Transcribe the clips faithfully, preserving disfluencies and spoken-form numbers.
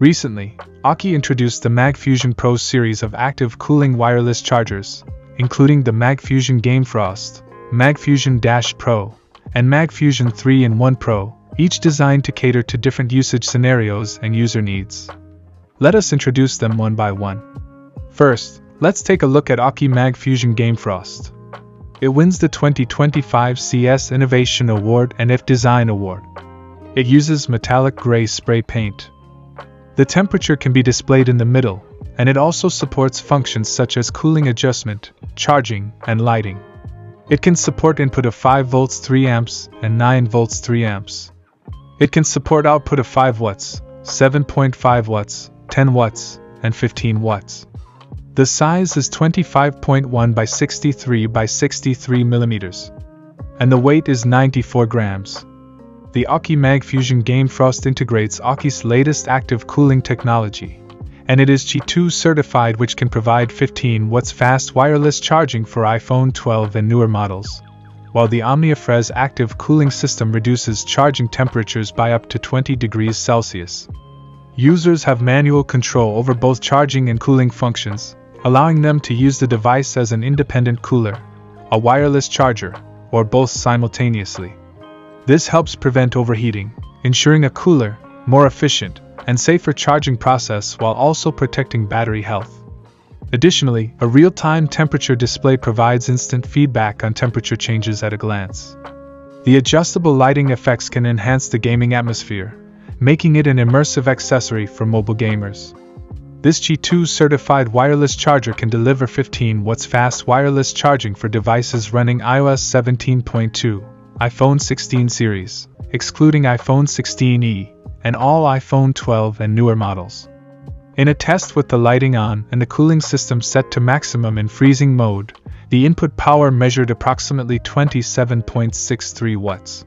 Recently, AUKEY introduced the MagFusion Pro series of active cooling wireless chargers, including the MagFusion GameFrost, MagFusion Dash Pro, and MagFusion three in one Pro, each designed to cater to different usage scenarios and user needs. Let us introduce them one by one. First, let's take a look at AUKEY MagFusion GameFrost. It wins the twenty twenty-five C E S Innovation Award and I F Design Award. It uses metallic gray spray paint. The temperature can be displayed in the middle, and it also supports functions such as cooling adjustment, charging, and lighting. It can support input of five volts three amps and nine volts three amps. It can support output of five watts, seven point five watts, ten watts, and fifteen watts. The size is twenty-five point one by sixty-three by sixty-three millimeters, and the weight is ninety-four grams. The AUKEY MagFusion GameFrost integrates AUKEY's latest active cooling technology, and it is Qi two certified, which can provide fifteen watts fast wireless charging for iPhone twelve and newer models, while the Omnia-Frez active cooling system reduces charging temperatures by up to twenty degrees Celsius. Users have manual control over both charging and cooling functions, allowing them to use the device as an independent cooler, a wireless charger, or both simultaneously. This helps prevent overheating, ensuring a cooler, more efficient, and safer charging process while also protecting battery health. Additionally, a real-time temperature display provides instant feedback on temperature changes at a glance. The adjustable lighting effects can enhance the gaming atmosphere, making it an immersive accessory for mobile gamers. This Qi two certified wireless charger can deliver fifteen watts fast wireless charging for devices running iOS seventeen point two, iPhone sixteen series, excluding iPhone sixteen E, and all iPhone twelve and newer models. In a test with the lighting on and the cooling system set to maximum in freezing mode, the input power measured approximately twenty-seven point six three watts.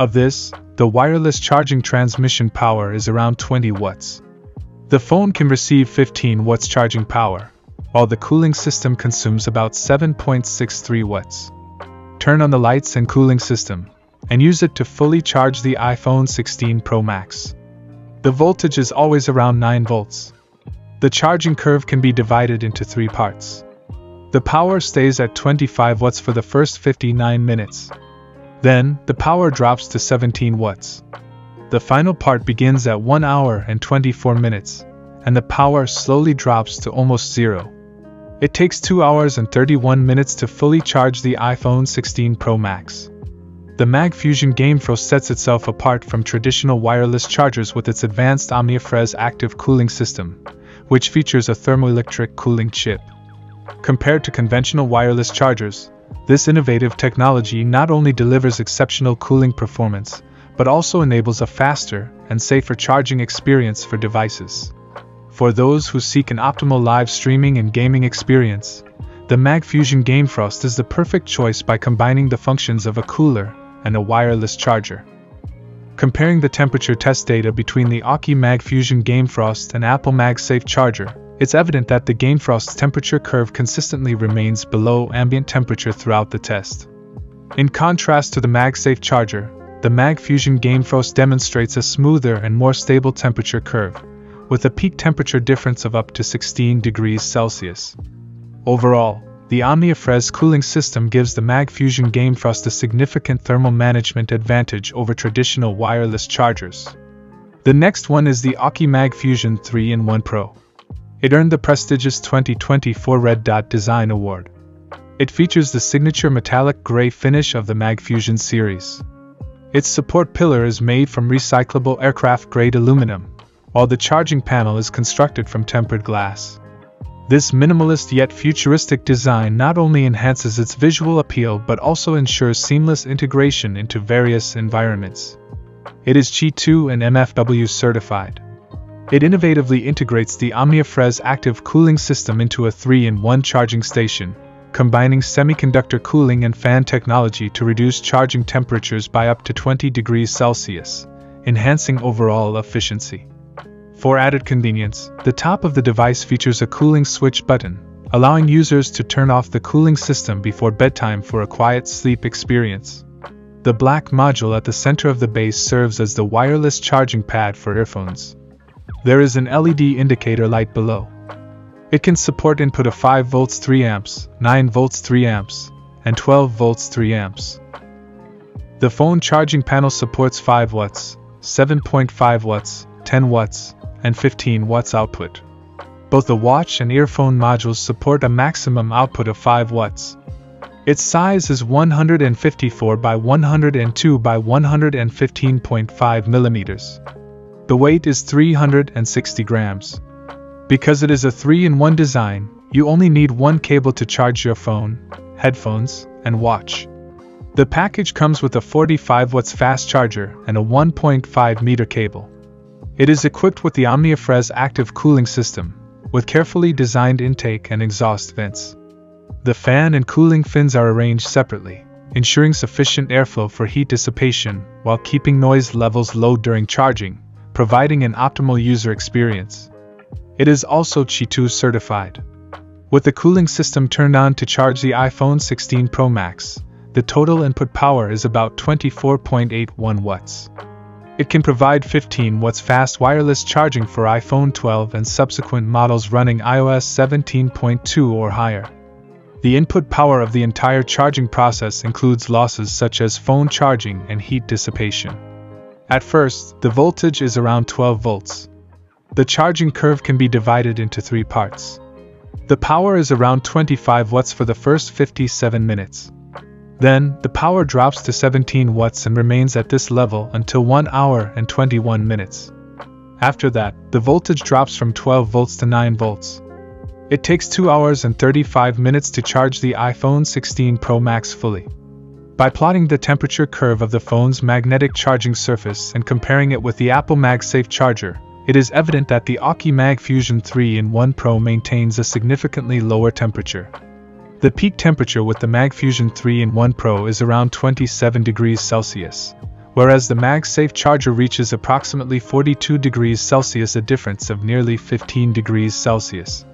Of this, the wireless charging transmission power is around twenty watts. The phone can receive fifteen watts charging power, while the cooling system consumes about seven point six three watts. Turn on the lights and cooling system, and use it to fully charge the iPhone sixteen Pro Max. The voltage is always around nine volts. The charging curve can be divided into three parts. The power stays at twenty-five watts for the first fifty-nine minutes. Then, the power drops to seventeen watts. The final part begins at one hour and twenty-four minutes, and the power slowly drops to almost zero. It takes two hours and thirty-one minutes to fully charge the iPhone sixteen Pro Max. The MagFusion GameFrost sets itself apart from traditional wireless chargers with its advanced Omnia-Frez active cooling system, which features a thermoelectric cooling chip. Compared to conventional wireless chargers, this innovative technology not only delivers exceptional cooling performance, but also enables a faster and safer charging experience for devices. For those who seek an optimal live streaming and gaming experience, the MagFusion GameFrost is the perfect choice by combining the functions of a cooler and a wireless charger. Comparing the temperature test data between the AUKEY MagFusion GameFrost and Apple MagSafe Charger, it's evident that the GameFrost's temperature curve consistently remains below ambient temperature throughout the test. In contrast to the MagSafe Charger, the MagFusion GameFrost demonstrates a smoother and more stable temperature curve, with a peak temperature difference of up to sixteen degrees Celsius. Overall, the Omnia-Frez cooling system gives the MagFusion GameFrost a significant thermal management advantage over traditional wireless chargers. The next one is the AUKEY MagFusion three in one Pro. It earned the prestigious twenty twenty-four Red Dot Design Award. It features the signature metallic gray finish of the MagFusion series. Its support pillar is made from recyclable aircraft-grade aluminum, while the charging panel is constructed from tempered glass. This minimalist yet futuristic design not only enhances its visual appeal but also ensures seamless integration into various environments. It is Qi two and M F W certified. It innovatively integrates the Omnia-Frez active cooling system into a three in one charging station, combining semiconductor cooling and fan technology to reduce charging temperatures by up to twenty degrees Celsius, enhancing overall efficiency. For added convenience, the top of the device features a cooling switch button, allowing users to turn off the cooling system before bedtime for a quiet sleep experience. The black module at the center of the base serves as the wireless charging pad for earphones. There is an L E D indicator light below. It can support input of five volts three amps, nine volts three amps, and twelve volts three amps. The phone charging panel supports five watts, seven point five watts, ten watts, and fifteen watts output. Both the watch and earphone modules support a maximum output of five watts. Its size is one hundred fifty-four by one hundred two by one hundred fifteen point five millimeters. The weight is three hundred sixty grams. Because it is a three in one design, you only need one cable to charge your phone, headphones, and watch. The package comes with a forty-five watts fast charger and a one point five meter cable. It is equipped with the Omnia-Frez active cooling system, with carefully designed intake and exhaust vents. The fan and cooling fins are arranged separately, ensuring sufficient airflow for heat dissipation while keeping noise levels low during charging, providing an optimal user experience. It is also Qi two certified. With the cooling system turned on to charge the iPhone sixteen Pro Max, the total input power is about twenty-four point eight one watts. It can provide fifteen watts fast wireless charging for iPhone twelve and subsequent models running iOS seventeen point two or higher. The input power of the entire charging process includes losses such as phone charging and heat dissipation. At first, the voltage is around twelve volts. The charging curve can be divided into three parts. The power is around twenty-five watts for the first fifty-seven minutes. Then, the power drops to seventeen watts and remains at this level until one hour and twenty-one minutes. After that, the voltage drops from twelve volts to nine volts. It takes two hours and thirty-five minutes to charge the iPhone sixteen Pro Max fully. By plotting the temperature curve of the phone's magnetic charging surface and comparing it with the Apple MagSafe charger, it is evident that the AUKEY MagFusion three in one Pro maintains a significantly lower temperature. The peak temperature with the MagFusion three in one Pro is around twenty-seven degrees Celsius, whereas the MagSafe charger reaches approximately forty-two degrees Celsius, a difference of nearly fifteen degrees Celsius.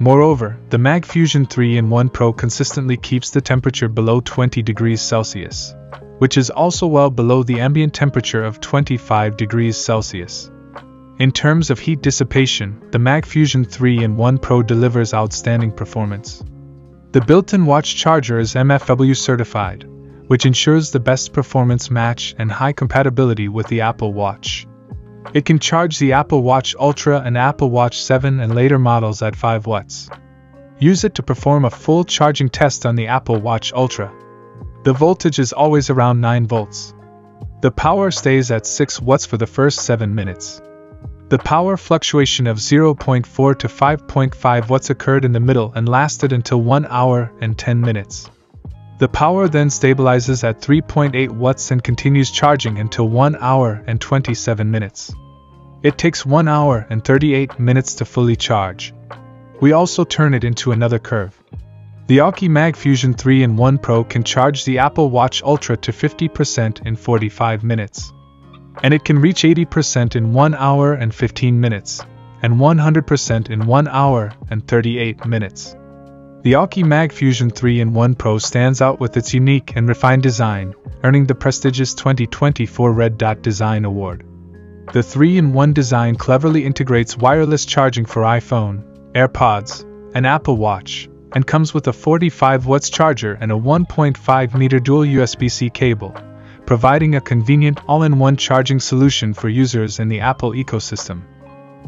Moreover, the MagFusion three in one Pro consistently keeps the temperature below twenty degrees Celsius, which is also well below the ambient temperature of twenty-five degrees Celsius. In terms of heat dissipation, the MagFusion three in one Pro delivers outstanding performance. The built-in watch charger is M F W certified, which ensures the best performance match and high compatibility with the Apple Watch. It can charge the Apple Watch Ultra and Apple Watch seven and later models at five watts. Use it to perform a full charging test on the Apple Watch Ultra. The voltage is always around nine volts. The power stays at six watts for the first seven minutes. The power fluctuation of zero point four to five point five watts occurred in the middle and lasted until one hour and ten minutes. The power then stabilizes at three point eight watts and continues charging until one hour and twenty-seven minutes. It takes one hour and thirty-eight minutes to fully charge. We also turn it into another curve. The AUKEY MagFusion three in one Pro can charge the Apple Watch Ultra to fifty percent in forty-five minutes. And it can reach eighty percent in one hour and fifteen minutes, and one hundred percent in one hour and thirty-eight minutes. The AUKEY MagFusion three in one Pro stands out with its unique and refined design, earning the prestigious twenty twenty-four Red Dot Design Award. The three in one design cleverly integrates wireless charging for iPhone, AirPods, and Apple Watch, and comes with a forty-five watts charger and a one point five meter dual U S B C cable, providing a convenient all-in-one charging solution for users in the Apple ecosystem.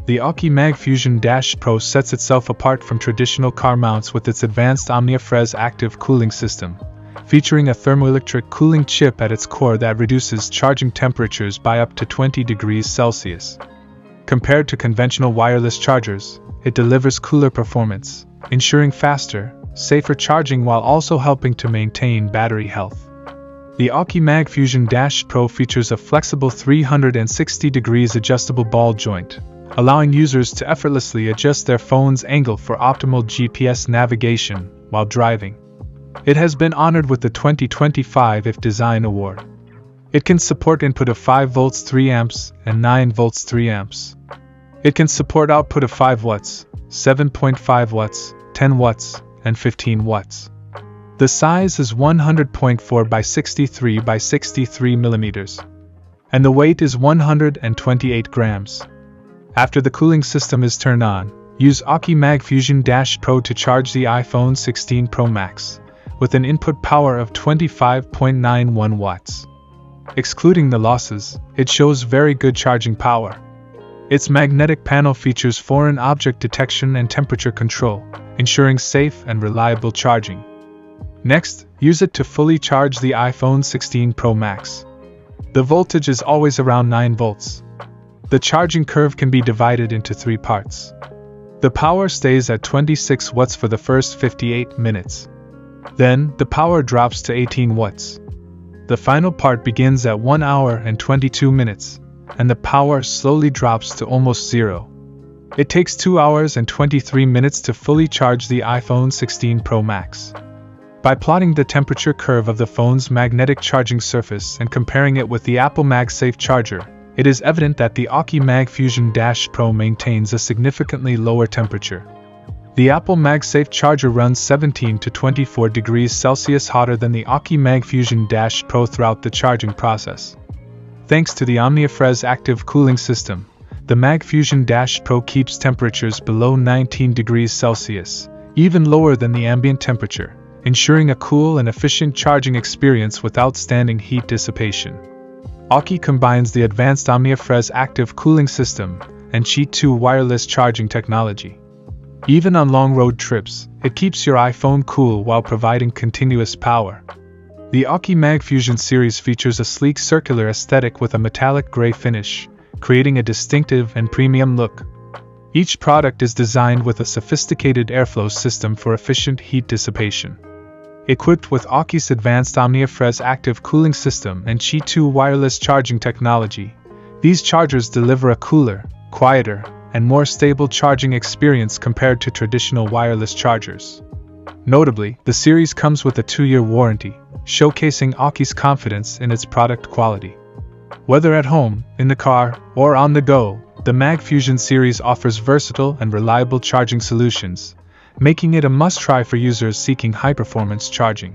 The AUKEY MagFusion Dash Pro sets itself apart from traditional car mounts with its advanced Omnia-Frez active cooling system, featuring a thermoelectric cooling chip at its core that reduces charging temperatures by up to twenty degrees Celsius. Compared to conventional wireless chargers, it delivers cooler performance, ensuring faster, safer charging while also helping to maintain battery health. The AUKEY MagFusion Dash Pro features a flexible three hundred sixty degrees adjustable ball joint, allowing users to effortlessly adjust their phone's angle for optimal G P S navigation while driving. It has been honored with the twenty twenty-five I F Design Award. It can support input of five volts three amps and nine volts three amps. It can support output of five watts, seven point five watts, ten watts, and fifteen watts. The size is one hundred point four by sixty-three by sixty-three millimeters, and the weight is one hundred twenty-eight grams. After the cooling system is turned on, use AUKEY MagFusion Dash Pro to charge the iPhone sixteen Pro Max, with an input power of twenty-five point nine one watts. Excluding the losses, it shows very good charging power. Its magnetic panel features foreign object detection and temperature control, ensuring safe and reliable charging. Next, use it to fully charge the iPhone sixteen Pro Max. The voltage is always around nine volts. The charging curve can be divided into three parts. The power stays at twenty-six watts for the first fifty-eight minutes. Then, the power drops to eighteen watts. The final part begins at one hour and twenty-two minutes, and the power slowly drops to almost zero. It takes two hours and twenty-three minutes to fully charge the iPhone sixteen Pro Max. By plotting the temperature curve of the phone's magnetic charging surface and comparing it with the Apple MagSafe charger, it is evident that the AUKEY MagFusion Dash Pro maintains a significantly lower temperature. The Apple MagSafe charger runs seventeen to twenty-four degrees Celsius hotter than the AUKEY MagFusion Dash Pro throughout the charging process. Thanks to the Omnia-Frez active cooling system, the MagFusion Dash Pro keeps temperatures below nineteen degrees Celsius, even lower than the ambient temperature, ensuring a cool and efficient charging experience with outstanding heat dissipation. AUKEY combines the advanced Omnia-Frez active cooling system and Qi two wireless charging technology. Even on long road trips, it keeps your iPhone cool while providing continuous power. The AUKEY MagFusion series features a sleek circular aesthetic with a metallic gray finish, creating a distinctive and premium look. Each product is designed with a sophisticated airflow system for efficient heat dissipation. Equipped with AUKEY's advanced Omnia-Frez active cooling system and Qi two wireless charging technology, these chargers deliver a cooler, quieter, and more stable charging experience compared to traditional wireless chargers. Notably, the series comes with a two-year warranty, showcasing AUKEY's confidence in its product quality. Whether at home, in the car, or on the go, the MagFusion series offers versatile and reliable charging solutions, making it a must-try for users seeking high-performance charging.